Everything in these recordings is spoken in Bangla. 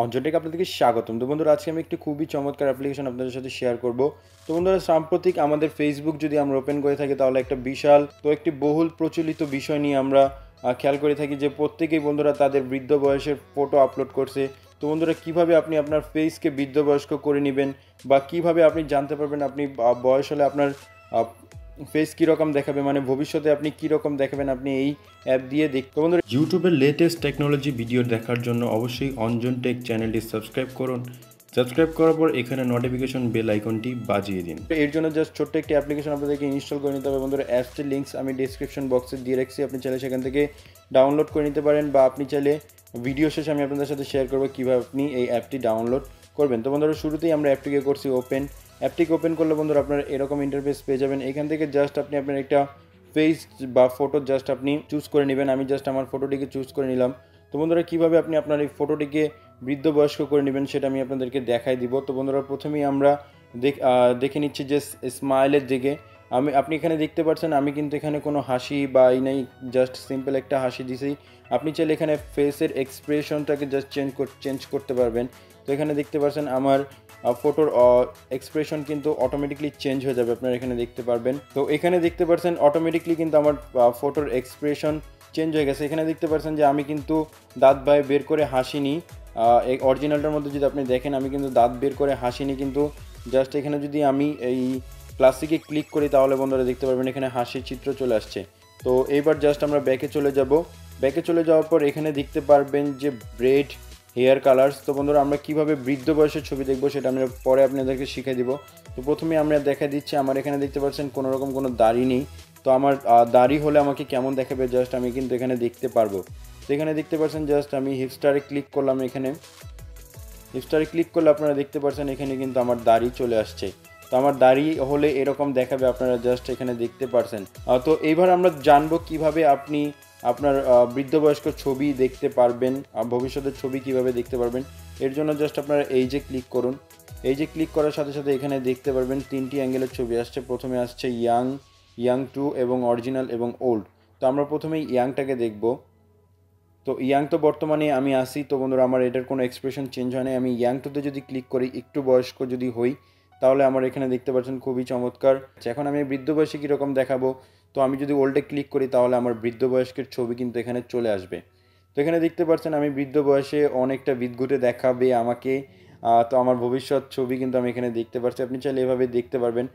AnjonTech আপনাদেরকে স্বাগতম। তো বন্ধুরা, আজকে আমি একটি খুবই চমৎকার অ্যাপ্লিকেশন আপনাদের সাথে শেয়ার করব। তো বন্ধুরা, সাম্প্রতিক আমাদের ফেসবুক যদি আমরা ওপেন করে থাকি, তাহলে একটা বিশাল তো একটি বহুল প্রচলিত বিষয় নিয়ে আমরা খেয়াল করে থাকি যে প্রত্যেকেই বন্ধুরা তাদের বৃদ্ধ বয়সের ফটো আপলোড করছে। তো বন্ধুরা, কীভাবে আপনি আপনার ফেসকে বৃদ্ধ বয়স্ক করে নেবেন বা কীভাবে আপনি জানতে পারবেন আপনি বয়স হলে আপনার ফেস কীরকম দেখাবে, মানে ভবিষ্যতে আপনি কীরকম দেখাবেন, আপনি এই অ্যাপ দিয়ে দেখতে। বন্ধুরা, ইউটিউবের লেটেস্ট টেকনোলজি ভিডিও দেখার জন্য অবশ্যই AnjonTech চ্যানেলটি সাবস্ক্রাইব করুন। সাবস্ক্রাইব করার পর এখানে নোটিফিকেশন বেল আইকনটি বাজিয়ে দিন। এর জন্য জাস্ট ছোট্ট একটি অ্যাপ্লিকেশন আপনাদেরকে ইনস্টল করে নিতে হবে। বন্ধুরা, অ্যাপসটির লিঙ্কস আমি ডিসক্রিপশন বক্সে দিয়ে রাখছি, আপনি চাইলে সেখান থেকে ডাউনলোড করে নিতে পারেন বা আপনি চাইলে ভিডিও শেষে আমি আপনাদের সাথে শেয়ার করবো কীভাবে আপনি এই অ্যাপটি ডাউনলোড করবেন। তো বন্ধুরা, শুরুতেই আমরা অ্যাপটিকে করছি ওপেন। অ্যাপটিকে ওপেন করলে বন্ধুরা আপনারা এরকম ইন্টারফেস পেয়ে যাবেন। এখান থেকে জাস্ট আপনি আপনার একটা ফেস বা ফটো জাস্ট আপনি চুজ করে নেবেন। আমি জাস্ট আমার ফটোটিকে চুজ করে নিলাম। তো বন্ধুরা, কীভাবে আপনি আপনার এই ফটোটিকে বৃদ্ধ বয়স্ক করে নেবেন সেটা আমি আপনাদেরকে দেখাই দিব। তো বন্ধুরা, প্রথমেই আমরা দেখে নিচ্ছি যে স্মাইলের দিকে আপনি এখানে দেখতে পাচ্ছেন আমি কিন্তু এখানে কোনো হাসি বা এই নাই, জাস্ট সিম্পল একটা হাসি দিছি। আপনি চাইলে এখানে ফেসের এক্সপ্রেশনটাকে জাস্ট চেঞ্জ করতে পারবেন। তো এখানে দেখতে পাচ্ছেন আমার ফটোর এক্সপ্রেশন কিন্তু অটোমেটিকলি চেঞ্জ হয়ে যাবে, আপনারা এখানে দেখতে পারবেন। তো এখানে দেখতে পাচ্ছেন অটোমেটিকলি কিন্তু আমার ফটোর এক্সপ্রেশন চেঞ্জ হয়ে গেছে। এখানে দেখতে পাচ্ছেন যে আমি কিন্তু দাঁত বাইরে বের করে হাসিনি। এই অরিজিনালটার মধ্যে যদি আপনি দেখেন আমি কিন্তু দাঁত বের করে হাসিনি, কিন্তু জাস্ট এখানে যদি আমি এই ক্লাসিকে ক্লিক করি তাহলে বন্ধুরা দেখতে পারবেন এখানে হাসির চিত্র চলে আসছে। তো এইবার জাস্ট আমরা ব্যাকে চলে যাব। ব্যাকে চলে যাওয়ার পর এখানে দেখতে পারবেন যে ব্রেড হেয়ার কালার্স। তো বন্ধুরা, আমরা কীভাবে বৃদ্ধ বয়সের ছবি দেখব সেটা আমরা পরে আপনাদেরকে শিখিয়ে দিব। তো প্রথমে আমরা দেখা দিচ্ছি আমার এখানে দেখতে পাচ্ছেন কোনো রকম কোনো দাড়ি নেই। তো আমার দাড়ি হলে আমাকে কেমন দেখাবে জাস্ট আমি কিন্তু এখানে দেখতে পারবো। তো এখানে দেখতে পাচ্ছেন জাস্ট আমি হিপস্টারে ক্লিক করলাম। এখানে হিপস্টারে ক্লিক করলে আপনারা দেখতে পাচ্ছেন এখানে কিন্তু আমার দাড়ি চলে আসছে। তো আমার দাড়ি হলে এরকম দেখাবে, আপনারা জাস্ট এখানে দেখতে পারছেন। তো এইবার আমরা জানবো কিভাবে আপনি আপনার বৃদ্ধবয়স্ক ছবি দেখতে পারবেন, ভবিষ্যতের ছবি কিভাবে দেখতে পারবেন। এর জন্য জাস্ট আপনারা এই যে ক্লিক করুন, এই যে ক্লিক করার সাথে সাথে এখানে দেখতে পারবেন তিনটি অ্যাঙ্গেলের ছবি আসছে। প্রথমে আসছে ইয়াং, ইয়াং টু এবং অরিজিনাল এবং ওল্ড। তো আমরা প্রথমে ইয়াংটাকে দেখব। তো ইয়াং তো বর্তমানে আমি আসি। তো বন্ধুরা, আমার এটার কোনো এক্সপ্রেশন চেঞ্জ হয় না। আমি ইয়াং টুতে যদি ক্লিক করি, একটু বয়স্ক যদি হই, তাহলে আমার এখানে দেখতে পাচ্ছেন খুবই চমৎকার। এখন আমি বৃদ্ধ বয়সে কীরকম দেখাবো, তো আমি যদি ওল্ডে ক্লিক করি তাহলে আমার বৃদ্ধ বয়স্কের ছবি কিন্তু এখানে চলে আসবে। তো এখানে দেখতে পাচ্ছেন আমি বৃদ্ধ বয়সে অনেকটা বিদ্যুতে দেখাবে আমাকে। তো আমার ভবিষ্যৎ ছবি কিন্তু আমি এখানে দেখতে পাচ্ছি, আপনি চাইলে এভাবে দেখতে পারবেন।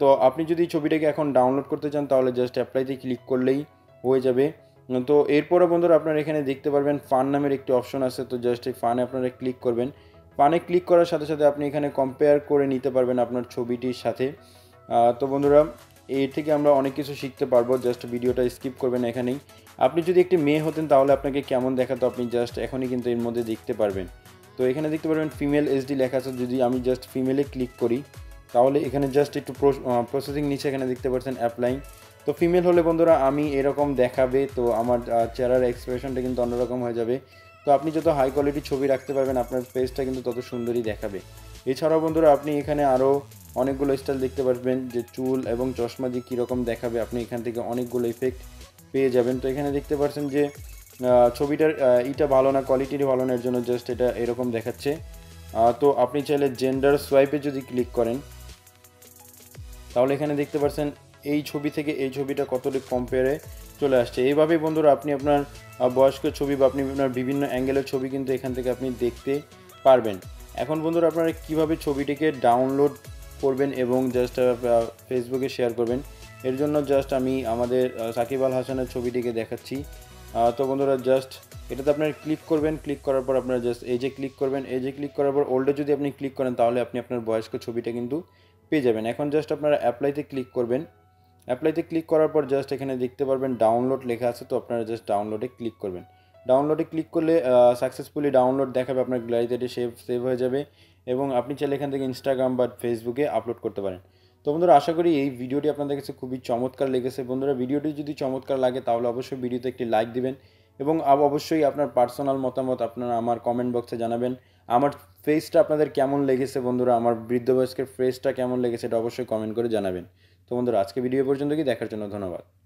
তো আপনি যদি ছবিটাকে এখন ডাউনলোড করতে চান তাহলে জাস্ট অ্যাপ্লাইতে ক্লিক করলেই হয়ে যাবে। তো এরপরে বন্ধুরা আপনারা এখানে দেখতে পারবেন ফান নামের একটি অপশন আছে। তো জাস্ট এই ফানে আপনারা ক্লিক করবেন। ফানে ক্লিক করার সাথে সাথে আপনি এখানে কম্পেয়ার করে নিতে পারবেন আপনার ছবিটির সাথে। তো বন্ধুরা, এর থেকে আমরা অনেক কিছু শিখতে পারবো। জাস্ট ভিডিওটা স্কিপ করবেন এখানেই। আপনি যদি একটি মেয়ে হতেন তাহলে আপনাকে কেমন দেখাতো আপনি জাস্ট এখনই কিন্তু এর মধ্যে দেখতে পারবেন। তো এখানে দেখতে পারবেন ফিমেল এইচডি লেখা আছে। যদি আমি জাস্ট ফিমেলে ক্লিক করি তাহলে এখানে জাস্ট একটু প্রসেসিং নিচে এখানে দেখতে পাচ্ছেন অ্যাপ্লাইং। তো ফিমেল হলে বন্ধুরা আমি এরকম দেখাবে। তো আমার চেহারার এক্সপ্রেশনটা কিন্তু অন্যরকম হয়ে যাবে। তো আপনি যত হাই কোয়ালিটি ছবি রাখতে পারবেন আপনার ফেসটা কিন্তু তত সুন্দরই দেখাবে। এছাড়াও বন্ধুরা আপনি এখানে আরও অনেকগুলো স্টাইল দেখতে পারবেন যে চুল এবং চশমা দিয়ে কীরকম দেখাবে, আপনি এখান থেকে অনেকগুলো ইফেক্ট পেয়ে যাবেন। তো এখানে দেখতে পাচ্ছেন যে ছবিটার এটা ভালো না, কোয়ালিটির ভালো না, এর জন্য জাস্ট এটা এরকম দেখাচ্ছে। তো আপনি চাইলে জেন্ডার সোয়াইপে যদি ক্লিক করেন তাহলে এখানে দেখতে পাচ্ছেন এই ছবি থেকে এই ছবিটা কতটা কম্পেয়ারে চলে আসছে। এইভাবেই বন্ধুরা আপনি আপনার বয়স্ক ছবি বা আপনি আপনার বিভিন্ন অ্যাঙ্গেলের ছবি কিন্তু এখান থেকে আপনি দেখতে পারবেন। এখন বন্ধুরা আপনারা কীভাবে ছবিটিকে ডাউনলোড করবেন এবং জাস্ট ফেসবুকে শেয়ার করবেন, এর জন্য জাস্ট আমি আমাদের সাকিব আল হাসানের ছবিটিকে দেখাচ্ছি। তো বন্ধুরা জাস্ট এটাতে আপনারা ক্লিক করবেন। ক্লিক করার পর আপনারা জাস্ট এই যে ক্লিক করবেন। এই যে ক্লিক করার পর ওল্ডে যদি আপনি ক্লিক করেন তাহলে আপনি আপনার বয়স্ক ছবিটা কিন্তু পেয়ে যাবেন। এখন জাস্ট আপনারা অ্যাপ্লাইতে ক্লিক করবেন। অ্যাপ্লাইতে ক্লিক করার পর জাস্ট এখানে দেখতে পারবেন ডাউনলোড লেখা আছে। তো আপনারা জাস্ট ডাউনলোডে ক্লিক করবেন। ডাউনলোডে ক্লিক করলে সাকসেসফুলি ডাউনলোড দেখাবে, আপনার গ্যালারিতে এটি সেভ হয়ে যাবে এবং আপনি চাইলে এখান থেকে ইনস্টাগ্রাম বা ফেসবুকে আপলোড করতে পারেন। তো বন্ধুরা, আশা করি এই ভিডিওটি আপনাদের কাছে খুবই চমৎকার লেগেছে। বন্ধুরা, ভিডিওটি যদি চমৎকার লাগে তাহলে অবশ্যই ভিডিওতে একটি লাইক দিবেন এবং অবশ্যই আপনার পার্সোনাল মতামত আপনারা আমার কমেন্ট বক্সে জানাবেন। আমার ফেসটা আপনাদের কেমন লেগেছে বন্ধুরা, আমার বৃদ্ধ বয়স্কের ফেসটা কেমন লেগেছে এটা অবশ্যই কমেন্ট করে জানাবেন। তো বন্ধুরা, আজকে ভিডিও পর্যন্ত কি দেখার জন্য ধন্যবাদ।